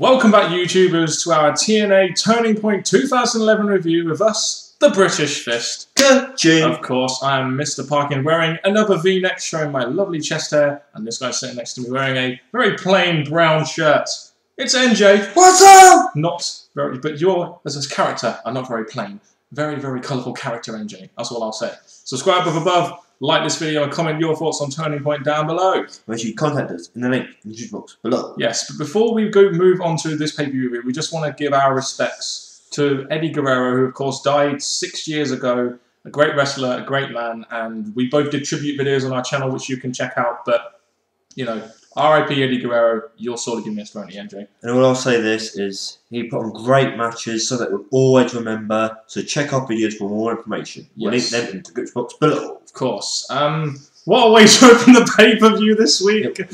Welcome back, YouTubers, to our TNA Turning Point 2011 review with us, the British Fist. Ka-ching. Of course, I am Mr. Parkin, wearing another V-neck showing my lovely chest hair, and this guy sitting next to me wearing a very plain brown shirt. It's NJ. What's up? Not very, but your as his character are not very plain. Very, very colourful character, NJ. That's all I'll say. Subscribe up above. Like this video and comment your thoughts on Turning Point down below. Make sure you contact us in the link in the box below. Yes, but before we move on to this pay-per-view review, we just want to give our respects to Eddie Guerrero, who of course died 6 years ago. A great wrestler, a great man, and we both did tribute videos on our channel, which you can check out. But you know, R.I.P. Eddie Guerrero, you're sort of your Mr. Andy, Andrew. And all I'll say this is he put on great matches, so that we'll always remember. So check our videos for more information. We'll link them in the description box below. Of course. What a way to open the pay-per-view this week. Yep.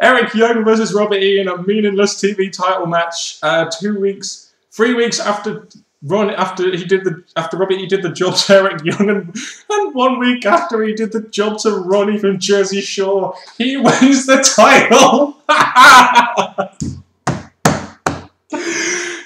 Eric Young versus Robbie E in a meaningless TV title match. 2 weeks, 3 weeks after Robbie E did the job to Eric Young, and 1 week after he did the job to Ronnie from Jersey Shore, he wins the title.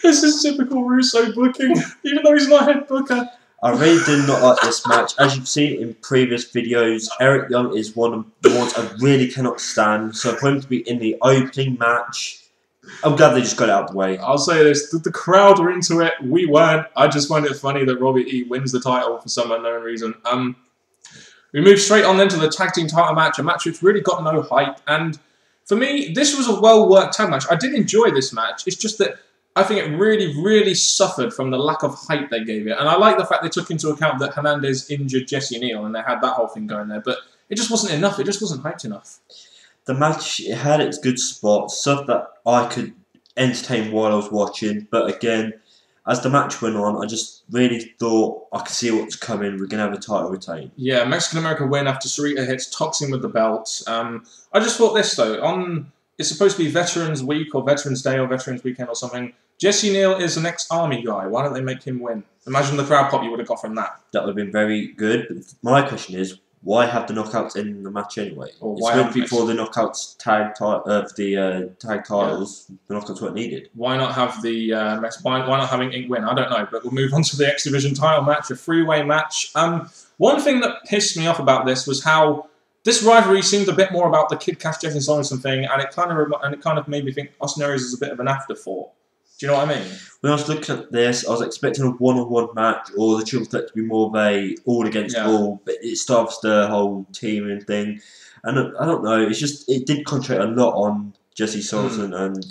This is typical Russo booking, even though he's not head booker. I really did not like this match. As you've seen in previous videos, Eric Young is one of the ones I really cannot stand. So for him to be in the opening match, I'm glad they just got it out of the way. I'll say this, the crowd were into it, we weren't. I just find it funny that Robbie E wins the title for some unknown reason. We moved straight on then to the tag team title match, a match which really got no hype. And for me, this was a well-worked tag match. I did enjoy this match. It's just that I think it really, really suffered from the lack of hype they gave it. And I like the fact they took into account that Hernandez injured Jesse Neal and they had that whole thing going there. But it just wasn't enough. It just wasn't hyped enough. The match, it had its good spots, stuff that I could entertain while I was watching, but again, as the match went on, I just really thought, I could see what's coming, we're going to have a title retain. Yeah, Mexican America win after Sarita hits Toxxin with the belt. I just thought this though, it's supposed to be Veterans Week or Veterans Day or Veterans Weekend or something. Jesse Neal is an ex-army guy, why don't they make him win? Imagine the crowd pop you would have got from that. That would have been very good, but my question is, why have the knockouts in the match anyway? Or why it's before the knockouts tag titles, yeah. The knockouts weren't needed. Why not have the why not having Ink win? I don't know, but we'll move on to the X Division title match, a three-way match. One thing that pissed me off about this was how this rivalry seemed a bit more about the Kid Kash, Jeff Jarrett thing, and it kind of made me think Austin Aries is a bit of an afterthought. Do you know what I mean? When I was looking at this, I was expecting a one-on-one match or the triple threat to be more of a all-against-all, but it starts the whole team and thing. And I don't know, it's just, it did concentrate a lot on Jesse Sullivan and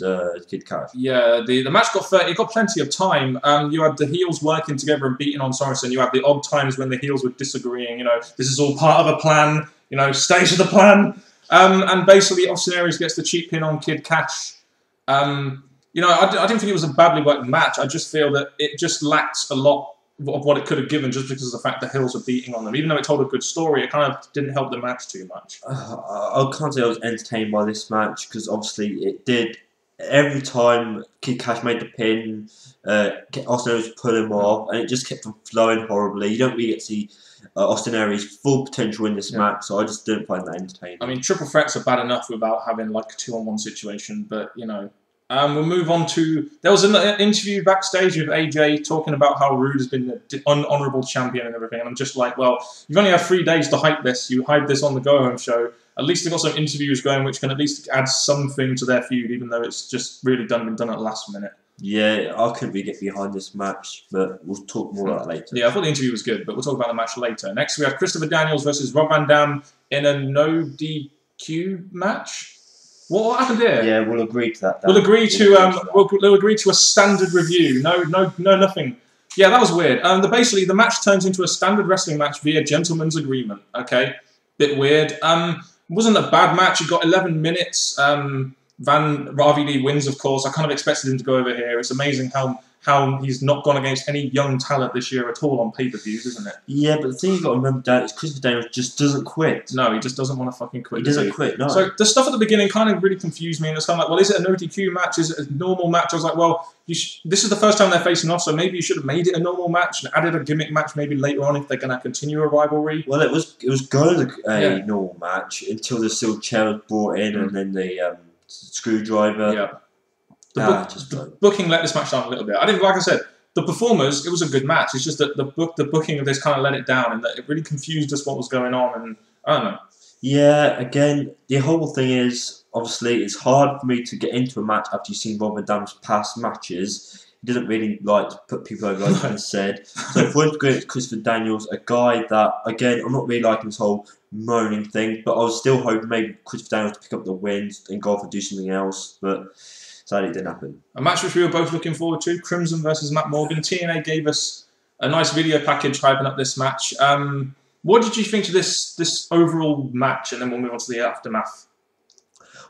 Kid Kash. Yeah, the match got it got plenty of time. You had the heels working together and beating on Sorensen. You had the odd times when the heels were disagreeing, you know, this is all part of a plan, you know, stage of the plan. And basically, Austin Aries gets the cheap pin on Kid Kash. You know, I didn't think it was a badly worked match. I just feel that it just lacked a lot of what it could have given just because of the fact the hills were beating on them. Even though it told a good story, it kind of didn't help the match too much. I can't say I was entertained by this match because obviously it did. Every time Kid Kash made the pin, Austin Aries pulled him off, and it just kept on flowing horribly. You don't really get to see Austin Aries' full potential in this match, so I just didn't find that entertaining. I mean, triple threats are bad enough without having like a two-on-one situation, but you know. We'll move on to, there was an interview backstage with AJ talking about how Roode has been an honourable champion and everything, and I'm just like, well, you've only had 3 days to hype this, you hype this on the go-home show, at least they've got some interviews going which can at least add something to their feud, even though it's just really been done at the last minute. Yeah, I couldn't really get behind this match, but we'll talk more about that later. Yeah, I thought the interview was good, but we'll talk about the match later. Next we have Christopher Daniels versus Rob Van Dam in a no-DQ match? What happened here? Yeah, we'll agree to that. We'll agree to a standard review. No, nothing. Yeah, that was weird. Basically, the match turns into a standard wrestling match via gentleman's agreement. Okay, bit weird. Wasn't a bad match. It got 11 minutes. Robbie E wins, of course. I kind of expected him to go over here. It's amazing how he's not gone against any young talent this year at all on pay-per-views, isn't it? Yeah, but the thing you've got to remember, Dad, is Christopher Daniels just doesn't quit. No, he just doesn't want to fucking quit. He doesn't quit, no. So the stuff at the beginning kind of really confused me, and it's kind of like, well, is it a no-DQ match? Is it a normal match? I was like, well, this is the first time they're facing off, so maybe you should have made it a normal match and added a gimmick match maybe later on if they're going to continue a rivalry. Well, it was going to be a normal match until the steel chair was brought in and then the screwdriver. Yeah. The booking let this match down a little bit. I didn't, like I said, the performers, it was a good match. It's just that the booking of this kind of let it down, and that it really confused us what was going on, and I don't know. Yeah, again, the whole thing is, obviously, it's hard for me to get into a match after you've seen Rob Van Dam's past matches. He doesn't really like to put people over, like I said. So if we're going to Christopher Daniels, a guy that, again, I'm not really liking this whole moaning thing, but I was still hoping maybe Christopher Daniels to pick up the wins and go off and do something else, but... sadly, it didn't happen. A match which we were both looking forward to, Crimson versus Matt Morgan. TNA gave us a nice video package hyping up this match. What did you think of this overall match? And then we'll move on to the aftermath.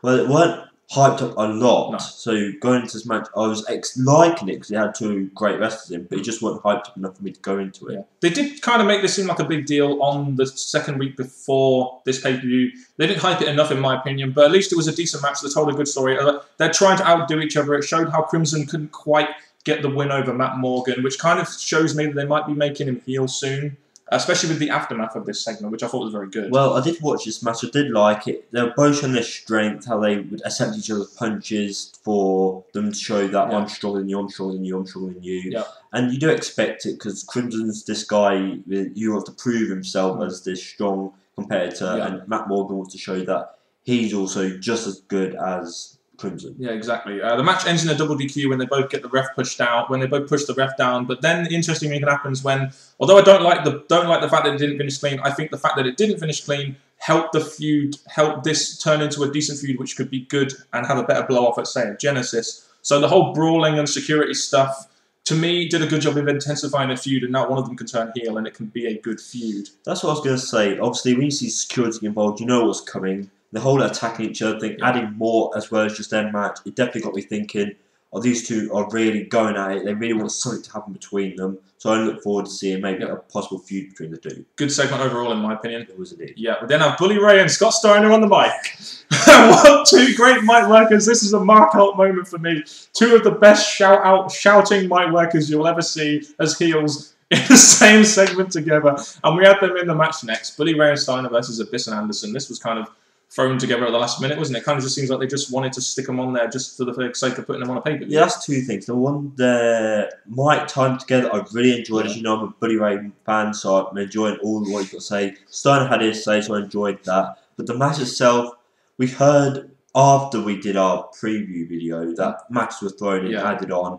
Well, it weren't hyped up a lot. No. So going into this match, I was liking it because they had two great wrestlers in, but it just weren't hyped up enough for me to go into it. Yeah. They did kind of make this seem like a big deal on the second week before this pay-per-view. They didn't hype it enough, in my opinion, but at least it was a decent match. They told a good story. They're trying to outdo each other. It showed how Crimson couldn't quite get the win over Matt Morgan, which kind of shows me that they might be making him heel soon. Especially with the aftermath of this segment, which I thought was very good. Well, I did watch this match. I did like it. They were both showing their strength, how they would accept each other's punches for them to show that I'm stronger than you, I'm stronger than you, I'm stronger than you. Yeah. And you do expect it because Crimson's this guy who wants to prove himself as this strong competitor, and Matt Morgan wants to show that he's also just as good as Crimson. Yeah, exactly. The match ends in a double DQ when they both get the ref pushed out. When they both push the ref down, but then the interesting thing happens when, although I don't like the fact that it didn't finish clean, I think the fact that it didn't finish clean helped the feud, helped this turn into a decent feud, which could be good and have a better blow off at, say, a Genesis. So the whole brawling and security stuff, to me, did a good job of intensifying a feud, and now one of them can turn heel, and it can be a good feud. That's what I was going to say. Obviously, when you see security involved, you know what's coming. The whole attacking each other thing, adding more as well as just their match, it definitely got me thinking, oh, these two are really going at it. They really want something to happen between them. So I look forward to seeing maybe a possible feud between the two. Good segment overall, in my opinion. It was indeed. Yeah, we then have Bully Ray and Scott Steiner on the mic. What two great mic workers. This is a mark-out moment for me. Two of the best shouting mic workers you'll ever see as heels in the same segment together. And we had them in the match next. Bully Ray and Steiner versus Abyss and Anderson. This was kind of thrown together at the last minute, wasn't it? It kind of just seems like they just wanted to stick them on there just for the sake of putting them on a paper. Yeah, that's two things. The one, the mic time together, I really enjoyed. As you know, I'm a Bully Ray fan, so I'm enjoying all the words you've got to say. Steiner had his say, so I enjoyed that. But the match itself, we heard after we did our preview video that match was thrown and added on.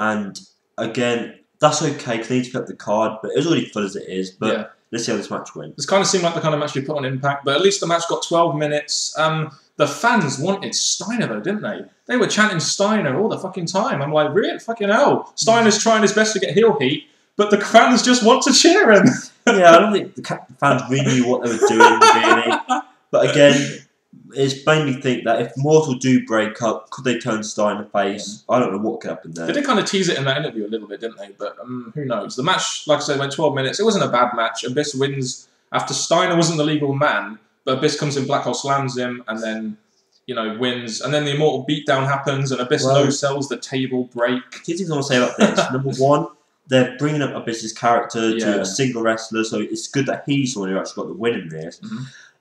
And again, that's okay, because they need to pick up the card, but it was already full as it is. But let's see how this match went. This kind of seemed like the kind of match you put on Impact, but at least the match got 12 minutes. The fans wanted Steiner, though, didn't they? They were chanting Steiner all the fucking time. I'm like, really? Fucking hell. Steiner's trying his best to get heel heat, but the fans just want to cheer him. Yeah, I don't think the fans really knew what they were doing, really. But again, it's made me think that if Mortal do break up, could they turn Steiner face? I don't know what could happen there. They did kind of tease it in that interview a little bit, didn't they? But who knows? The match, like I said, went 12 minutes. It wasn't a bad match. Abyss wins after Steiner wasn't the legal man, but Abyss comes in black hole, slams him, and then, you know, wins. And then the immortal beatdown happens, and Abyss no-sells the table break. Two things I want to say about this. Number one, they're bringing up Abyss's character to a single wrestler, so it's good that he's the one who actually got the win in this.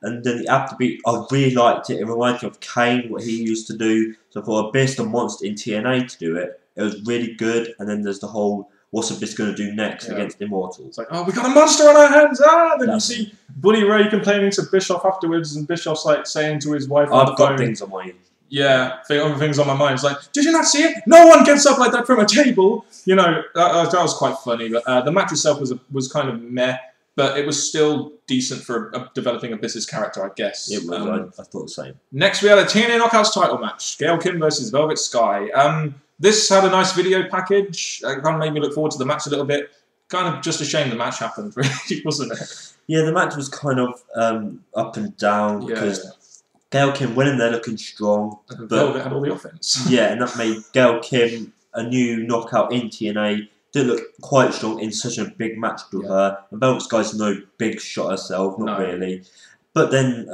And then the afterbeat, I really liked it. It reminded me of Kane, what he used to do. So for Abyss and Monster in TNA to do it, it was really good. And then there's the whole, what's Abyss going to do next against Immortal? It's like, oh, we got a monster on our hands! Ah! Then you see Bully Ray complaining to Bischoff afterwards, and Bischoff's like saying to his wife, I've got things on my mind. Yeah, other things on my mind. It's like, did you not see it? No one gets up like that from a table! You know, that was quite funny. But the match itself was kind of meh. But it was still decent for developing Abyss's character, I guess. It was. I thought the same. Next, we had a TNA Knockouts title match. Gail Kim versus Velvet Sky. This had a nice video package. It kind of made me look forward to the match a little bit. Kind of just a shame the match happened, really, wasn't it? Yeah, the match was kind of up and down because Gail Kim went in there looking strong. And Velvet had all the offense. Yeah, and that made Gail Kim a new knockout in TNA. Didn't look quite strong in such a big match with her. And Velvet Sky's no big shot herself, not really. But then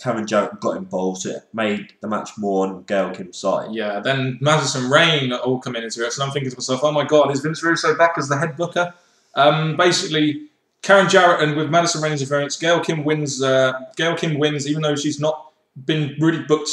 Karen Jarrett got involved, so it made the match more on Gail Kim's side. Yeah, then Madison Rain all come into it, so I'm thinking to myself, oh my god, is Vince Russo back as the head booker? Basically, Karen Jarrett, and with Madison Rain's interference, Gail Kim wins, even though she's not been really booked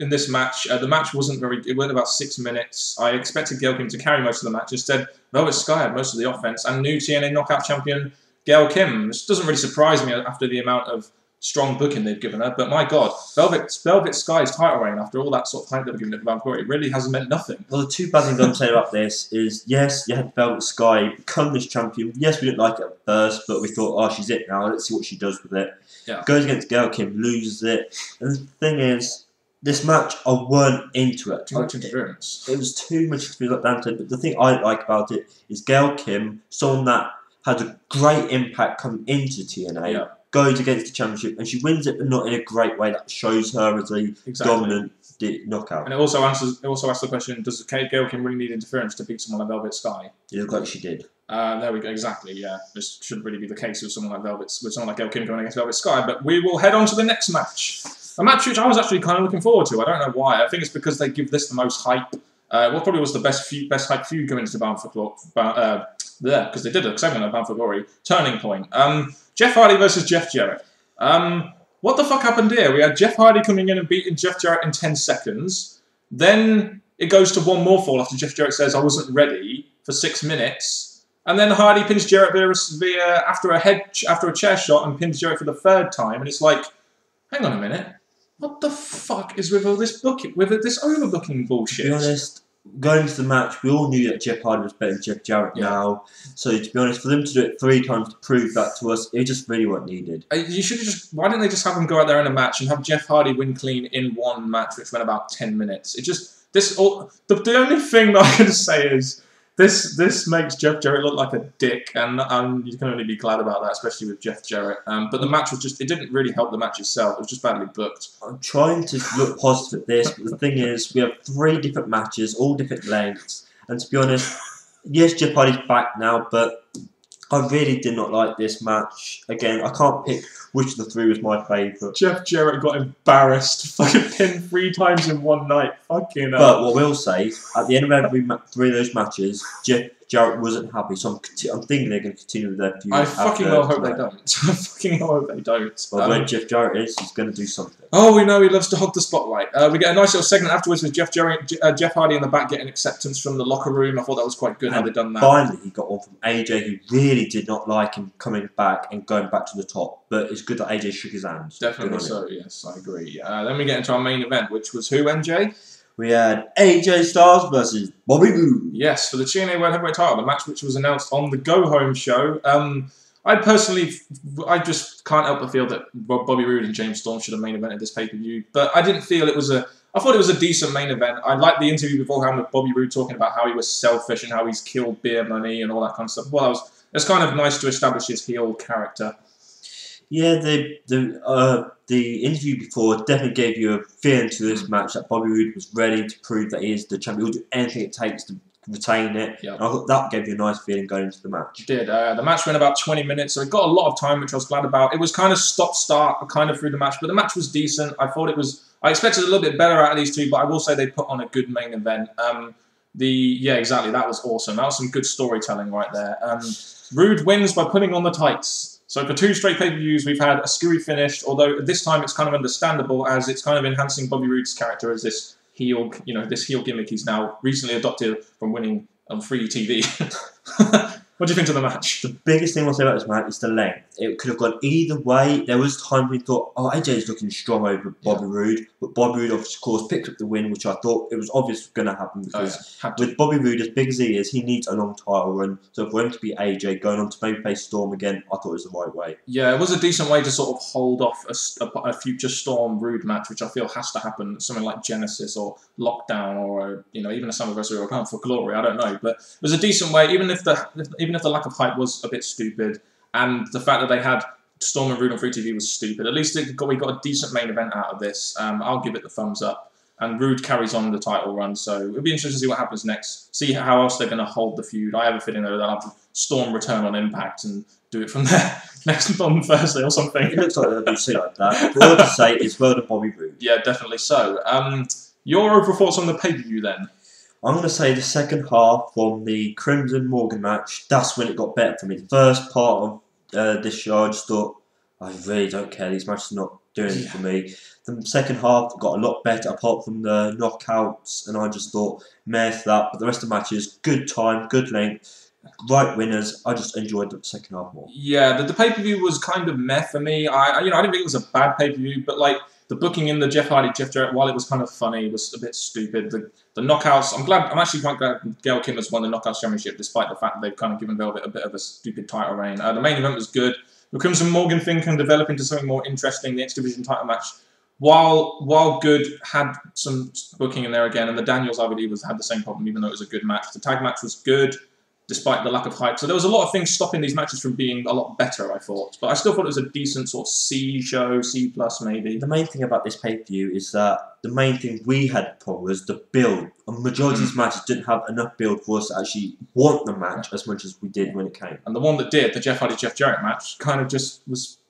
in this match. The match wasn't very good. It went about 6 minutes. I expected Gail Kim to carry most of the match. Instead, Velvet Sky had most of the offense, and new TNA Knockout Champion Gail Kim. This doesn't really surprise me after the amount of strong booking they've given her, but my god, Velvet Sky's title reign, after all that sort of hype they've given it for Bound for Glory, it really hasn't meant nothing. Well, the two bad things I'm saying about this is, yes, you had Velvet Sky become this champion. Yes, we didn't like it at first, but we thought, oh, she's it now, let's see what she does with it. Yeah. Goes against Gail Kim, loses it. And the thing is, this match, I weren't into it. Too much interference. It was too much experience, like Dan said, but the thing I like about it is Gail Kim, someone that had a great impact coming into TNA, yeah, goes against the championship, and she wins it, but not in a great way that shows her as a dominant knockout. And it also asks the question, does Gail Kim really need interference to beat someone like Velvet Sky? It looked like she did. There we go, exactly, yeah. This shouldn't really be the case with someone like Gail Kim going against Velvet Sky, but we will head on to the next match. A match which I was actually kind of looking forward to. I don't know why. I think it's because they give this the most hype. What probably was the best hype feud going into Bound for Glory, because they did a segment of Bound for Glory, Turning Point. Jeff Hardy versus Jeff Jarrett. What the fuck happened here? We had Jeff Hardy coming in and beating Jeff Jarrett in 10 seconds. Then it goes to one more fall after Jeff Jarrett says, I wasn't ready, for 6 minutes. And then Hardy pins Jarrett after a chair shot and pins Jarrett for the third time. And it's like, hang on a minute. What the fuck is with all this overbooking bullshit? To be honest, going into the match, we all knew that Jeff Hardy was better than Jeff Jarrett now. So to be honest, for them to do it 3 times to prove that to us, it just really wasn't needed. Why didn't they just have him go out there in a match and have Jeff Hardy win clean in one match, which went about 10 minutes? The only thing that I can say is this makes Jeff Jarrett look like a dick, and you can only be glad about that, especially with Jeff Jarrett. But the match was it didn't really help the match itself. It was just badly booked. I'm trying to look positive at this, but the thing is, we have 3 different matches, all different lengths, and to be honest, yes, Jeff Hardy's back now, but I really did not like this match. Again, I can't pick which of the 3 was my favourite. Jeff Jarrett got embarrassed. Fucking pinned 3 times in one night. Fucking hell. But what we'll say, at the end of every 3 of those matches, Jeff Jarrett wasn't happy, so I'm thinking they're going to continue with their feud. I fucking well hope they don't. I fucking well hope they don't. Well, when Jeff Jarrett is, he's going to do something. Oh, we know he loves to hog the spotlight. We get a nice little segment afterwards with Jeff Hardy in the back getting acceptance from the locker room. I thought that was quite good how they done that. Finally, he got one from AJ, who really did not like him coming back and going back to the top. But it's good that AJ shook his hand. Definitely so, yes, I agree. Then we get into our main event, which was who, MJ? We had AJ Styles versus Bobby Roode. Yes, for the TNA World Heavyweight title, the match which was announced on the Go Home show. I just can't help but feel that Bobby Roode and James Storm should have main evented this pay-per-view, but I didn't feel it was a... I thought it was a decent main event. I liked the interview beforehand with Bobby Roode talking about how he was selfish and how he's killed beer money and all that kind of stuff. Well, it's kind of nice to establish his heel character. Yeah, the interview before definitely gave you a feeling to this match that Bobby Roode was ready to prove that he is the champion. He'll do anything it takes to retain it. Yep. And I thought that gave you a nice feeling going into the match. It did. The match went about 20 minutes, so it got a lot of time, which I was glad about. It was kind of stop-start kind of through the match, but the match was decent. I thought it was... I expected a little bit better out of these two, but I will say they put on a good main event. Yeah, exactly. That was awesome. That was some good storytelling right there. Roode wins by putting on the tights. So for 2 straight pay-per-views, we've had a screwy finish, although this time it's kind of understandable as it's kind of enhancing Bobby Roode's character as this heel, this heel gimmick he's now recently adopted from winning on free TV. What do you think of the match? The biggest thing I'll say about this match is the length. It could have gone either way. There was times we thought, oh, AJ's looking strong over Bobby Roode, but Bobby Roode, of course, picked up the win, which I thought it was obvious going to happen because with Bobby Roode, as big as he is, he needs a long title run. So for him to be AJ going on to babyface Storm again, I thought it was the right way. Yeah, it was a decent way to sort of hold off a future Storm Roode match, which I feel has to happen. Something like Genesis or Lockdown or even a Summerversary or Bound for Glory. I don't know, but it was a decent way, even if the lack of hype was a bit stupid, and the fact that they had Storm and Roode on free TV was stupid. At least we got a decent main event out of this. I'll give it the thumbs up. And Roode carries on the title run, so it'll be interesting to see what happens next. See how else they're going to hold the feud. I have a feeling though they'll have Storm return on Impact and do it from there next on Thursday or something. It looks like they'll do something like that. But all I have to say is well done, Bobby Roode. Yeah, definitely so. Your overall thoughts on the pay-per-view then? I'm going to say the second half from the Crimson-Morgan match, that's when it got better for me. The first part of this show, I just thought, I really don't care. These matches are not doing it for me. The second half got a lot better apart from the knockouts, and I just thought, meh for that. But the rest of the matches, good time, good length, right winners. I just enjoyed the second half more. Yeah, the pay-per-view was kind of meh for me. I didn't think it was a bad pay-per-view, but like the booking in the Jeff Hardy, Jeff Jarrett, while it was kind of funny, it was a bit stupid. The knockouts, I'm actually quite glad Gail Kim has won the knockouts championship, despite the fact that they've kind of given Velvet a bit of a stupid title reign. The main event was good. The Crimson Morgan thing can develop into something more interesting. The X Division title match, while good, had some booking in there again, and the Daniels, I believe, had the same problem, even though it was a good match. The tag match was good, despite the lack of hype. So there was a lot of things stopping these matches from being a lot better, I thought. But I still thought it was a decent sort of C show, C plus maybe. The main thing about this pay-per-view is that the main thing we had problem was the build. A majority of these matches didn't have enough build for us to actually want the match as much as we did when it came. And the one that did, the Jeff Hardy-Jeff Jarrett match, kind of just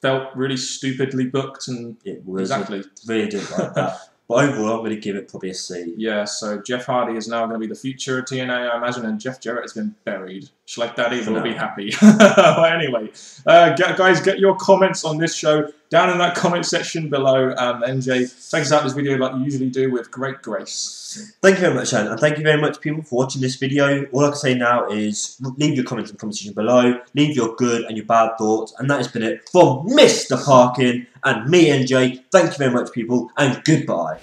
felt really stupidly booked. And it was. Exactly. I really didn't like that. But overall, I'm going to give it probably a C. Yeah, so Jeff Hardy is now going to be the future of TNA, I imagine, and Jeff Jarrett has been buried. Like that either will be happy. But anyway, guys, get your comments on this show down in that comment section below. MJ, take us out this video like you usually do with great grace. Thank you very much, Alan, and thank you very much, people, for watching this video. All I can say now is leave your comments in the comment section below. Leave your good and your bad thoughts. And that has been it from Mr. Parkin and me, MJ. Thank you very much, people, and goodbye.